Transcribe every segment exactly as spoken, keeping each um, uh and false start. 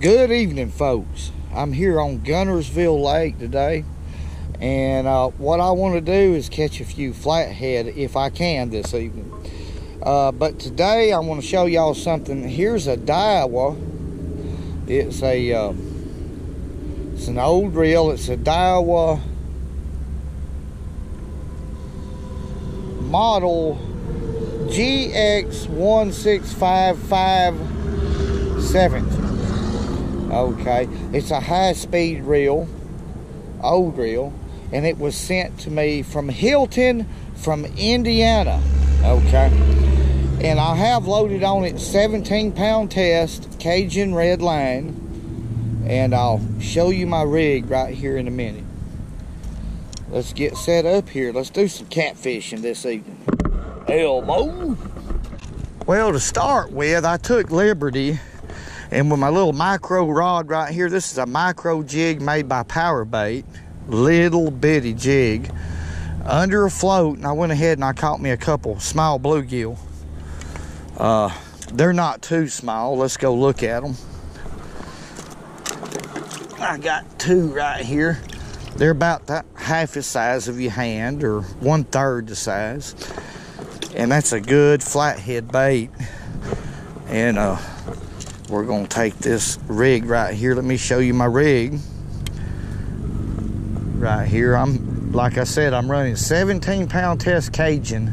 Good evening, folks. I'm here on Gunnersville Lake today, and uh, what I want to do is catch a few flathead if I can this evening. Uh, but today I want to show y'all something. Here's a Daiwa. It's a uh, it's an old reel. It's a Daiwa model G X one six five five seven. Okay, it's a high-speed reel, old reel, and it was sent to me from Hilton, from Indiana. Okay, and I have loaded on it seventeen pound test Cajun red line, and I'll show you my rig right here in a minute. Let's get set up here. Let's do some catfishing this evening. Elmo. Well, to start with, I took liberty. And with my little micro rod right here, this is a micro jig made by Powerbait, little bitty jig, under a float, and I went ahead and I caught me a couple small bluegill. Uh, they're not too small. Let's go look at them. I got two right here. They're about that half the size of your hand, or one third the size. And that's a good flathead bait. And uh, we're gonna take this rig right here. Let me show you my rig right here. I'm, like I said, I'm running seventeen pound test Cajun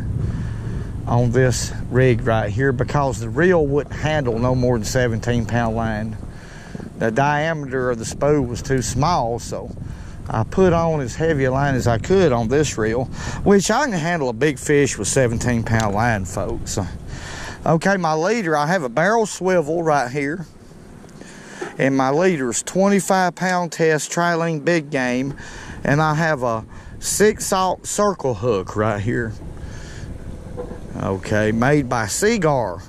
on this rig right here because the reel wouldn't handle no more than seventeen pound line. The diameter of the spool was too small, so I put on as heavy a line as I could on this reel, which I can handle a big fish with seventeen pound line, folks. Okay, my leader, I have a barrel swivel right here. And my leader is twenty-five pound test tri-ling big game. And I have a six aught circle hook right here. Okay, made by Seaguar.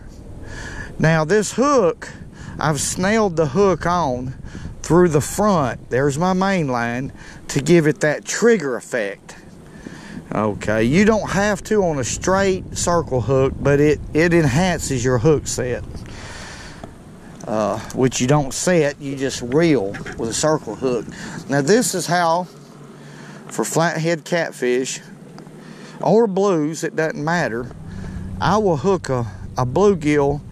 Now this hook, I've snailed the hook on through the front. There's my main line to give it that trigger effect. Okay, you don't have to on a straight circle hook, but it, it enhances your hook set, uh, which you don't set, you just reel with a circle hook. Now this is how, for flathead catfish or blues, it doesn't matter, I will hook a, a bluegill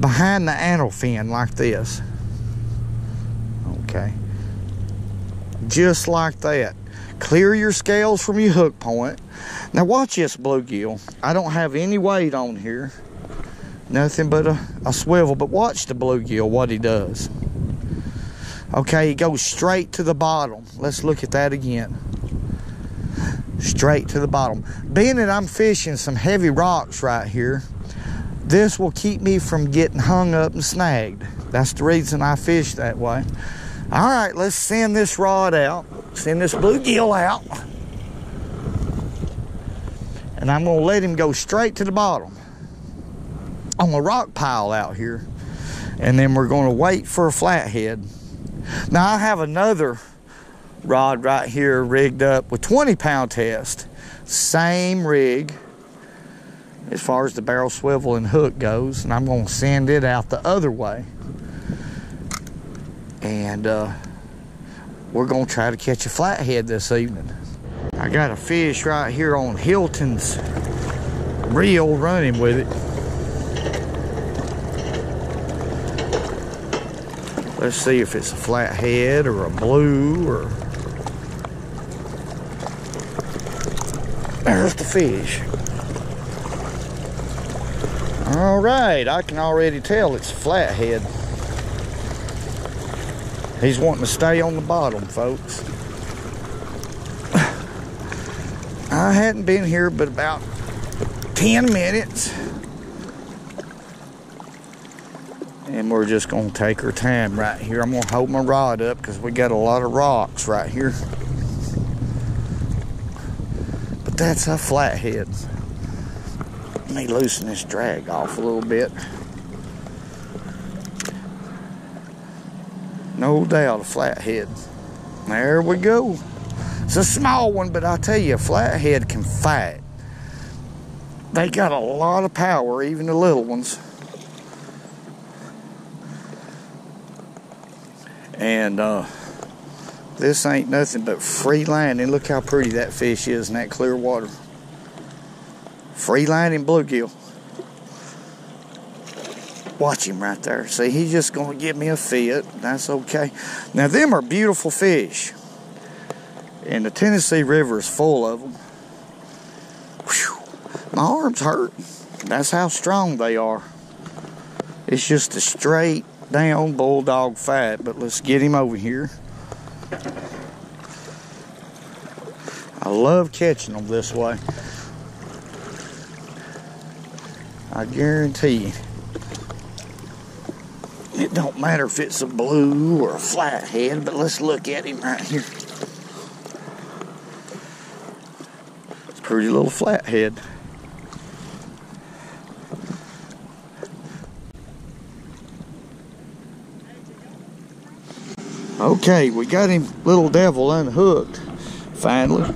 behind the anal fin like this. Okay, just like that. Clear your scales from your hook point. Now watch this bluegill. I don't have any weight on here. Nothing but a, a swivel, but watch the bluegill, what he does. Okay, he goes straight to the bottom. Let's look at that again. Straight to the bottom. Being that I'm fishing some heavy rocks right here, this will keep me from getting hung up and snagged. That's the reason I fish that way. All right, let's send this rod out. Send this bluegill out. And I'm gonna let him go straight to the bottom on a rock pile out here. And then we're gonna wait for a flathead. Now I have another rod right here rigged up with twenty pound test. Same rig as far as the barrel swivel and hook goes. And I'm gonna send it out the other way. And uh, we're gonna try to catch a flathead this evening. I got a fish right here on Hilton's reel, running with it. Let's see if it's a flathead or a blue or... There's the fish. All right, I can already tell it's a flathead. He's wanting to stay on the bottom, folks. I hadn't been here but about ten minutes. And we're just gonna take our time right here. I'm gonna hold my rod up because we got a lot of rocks right here. But that's a flathead. Let me loosen this drag off a little bit. No doubt, a flathead. There we go. It's a small one, but I tell you, a flathead can fight. They got a lot of power, even the little ones. And uh, this ain't nothing but free lining. Look how pretty that fish is in that clear water. Free lining bluegill. Watch him right there. See, he's just going to give me a fit. That's okay. Now, them are beautiful fish. And the Tennessee River is full of them. Whew. My arms hurt. That's how strong they are. It's just a straight down bulldog fight. But let's get him over here. I love catching them this way. I guarantee you. It don't matter if it's a blue or a flathead, but let's look at him right here. It's a pretty little flathead. Okay, we got him, little devil, unhooked, finally.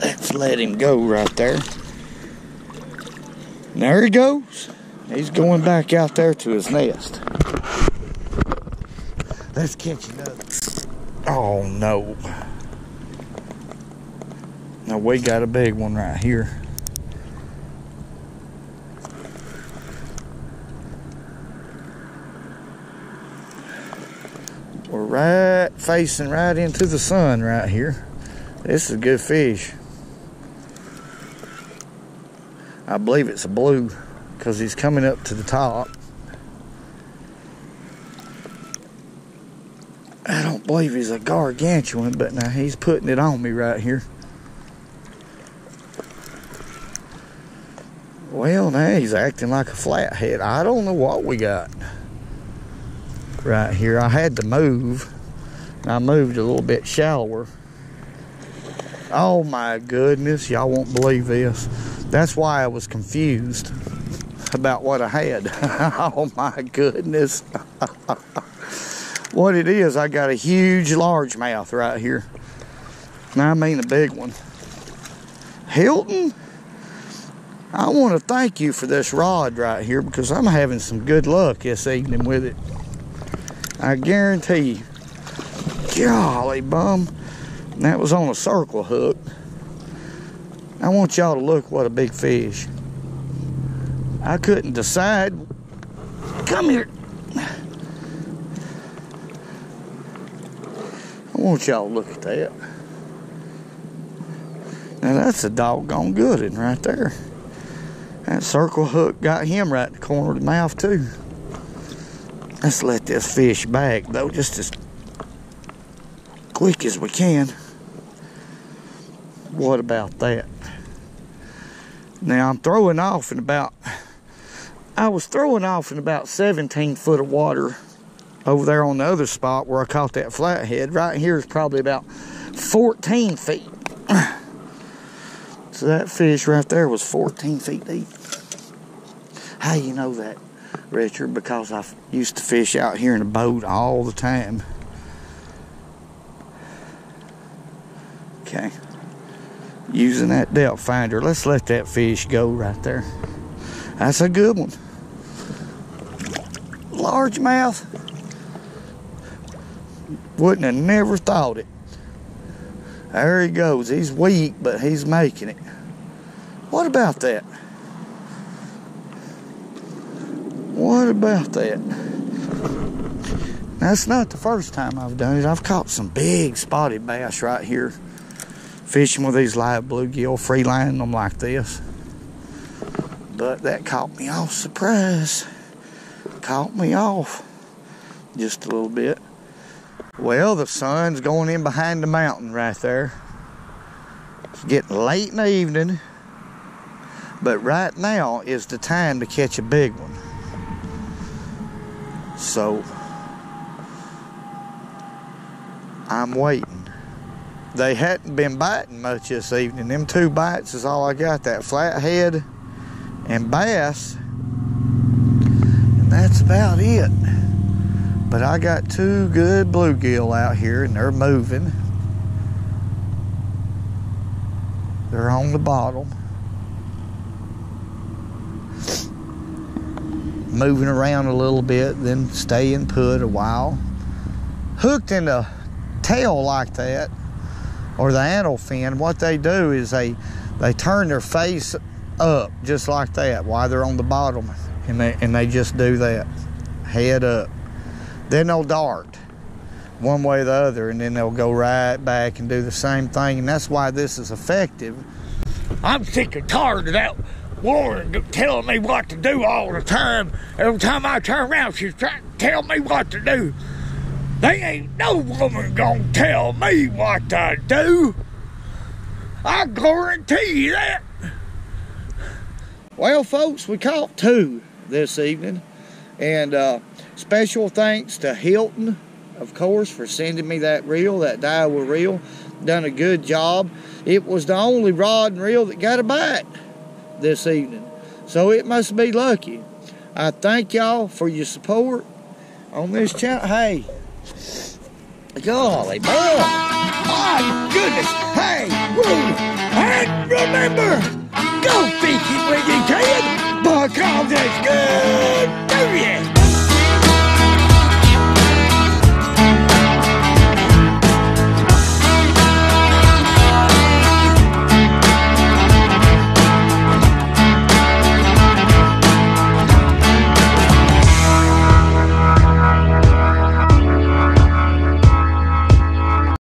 Let's let him go right there. There he goes. He's going back out there to his nest. Let's catch another. Oh, no. Now, we got a big one right here. We're right facing right into the sun right here. This is a good fish. I believe it's a blue, because he's coming up to the top. I don't believe he's a gargantuan, but now he's putting it on me right here. Well, now he's acting like a flathead. I don't know what we got right here. I had to move, and I moved a little bit shallower. Oh my goodness, y'all won't believe this. That's why I was confused about what I had. Oh my goodness. What it is, I got a huge largemouth right here. Now I mean a big one. Hilton, I want to thank you for this rod right here, because I'm having some good luck this evening with it. I guarantee you. Golly bum. And that was on a circle hook. I want y'all to look what a big fish. I couldn't decide. Come here. I want y'all to look at that. Now that's a doggone good one right there. That circle hook got him right in the corner of the mouth too. Let's let this fish back though, just as quick as we can. What about that? Now I'm throwing off in about, I was throwing off in about seventeen foot of water over there on the other spot where I caught that flathead. Right here is probably about fourteen feet. So that fish right there was fourteen feet deep. How you know that, Richard? Because I used to fish out here in a boat all the time. Okay. Using that depth finder. Let's let that fish go right there. That's a good one. Largemouth. Wouldn't have never thought it. There he goes. He's weak, but he's making it. What about that? What about that? That's not the first time I've done it. I've caught some big spotted bass right here, fishing with these live bluegill, free lining them like this. But that caught me off surprise. Caught me off just a little bit. Well, the sun's going in behind the mountain right there. It's getting late in the evening, but right now is the time to catch a big one. So I'm waiting. They hadn't been biting much this evening. Them two bites is all I got, that flathead and bass. And that's about it. But I got two good bluegill out here, and they're moving. They're on the bottom. moving around a little bit, then staying put a while. Hooked in the tail like that, or the anal fin, what they do is they they turn their face up just like that while they're on the bottom, and they and they just do that, head up. Then they'll dart one way or the other, and then they'll go right back and do the same thing, and that's why this is effective. I'm sick and tired of that woman telling me what to do all the time. Every time I turn around, she's trying to tell me what to do. They ain't no woman gonna tell me what to do. I guarantee you that. Well, folks, we caught two this evening. And uh, special thanks to Hilton, of course, for sending me that reel, that Daiwa reel. Done a good job. It was the only rod and reel that got a bite this evening, so it must be lucky. I thank y'all for your support on this channel. Hey, golly, boy, my goodness, hey, woo, and remember, go fishing when you can, because it's good to you.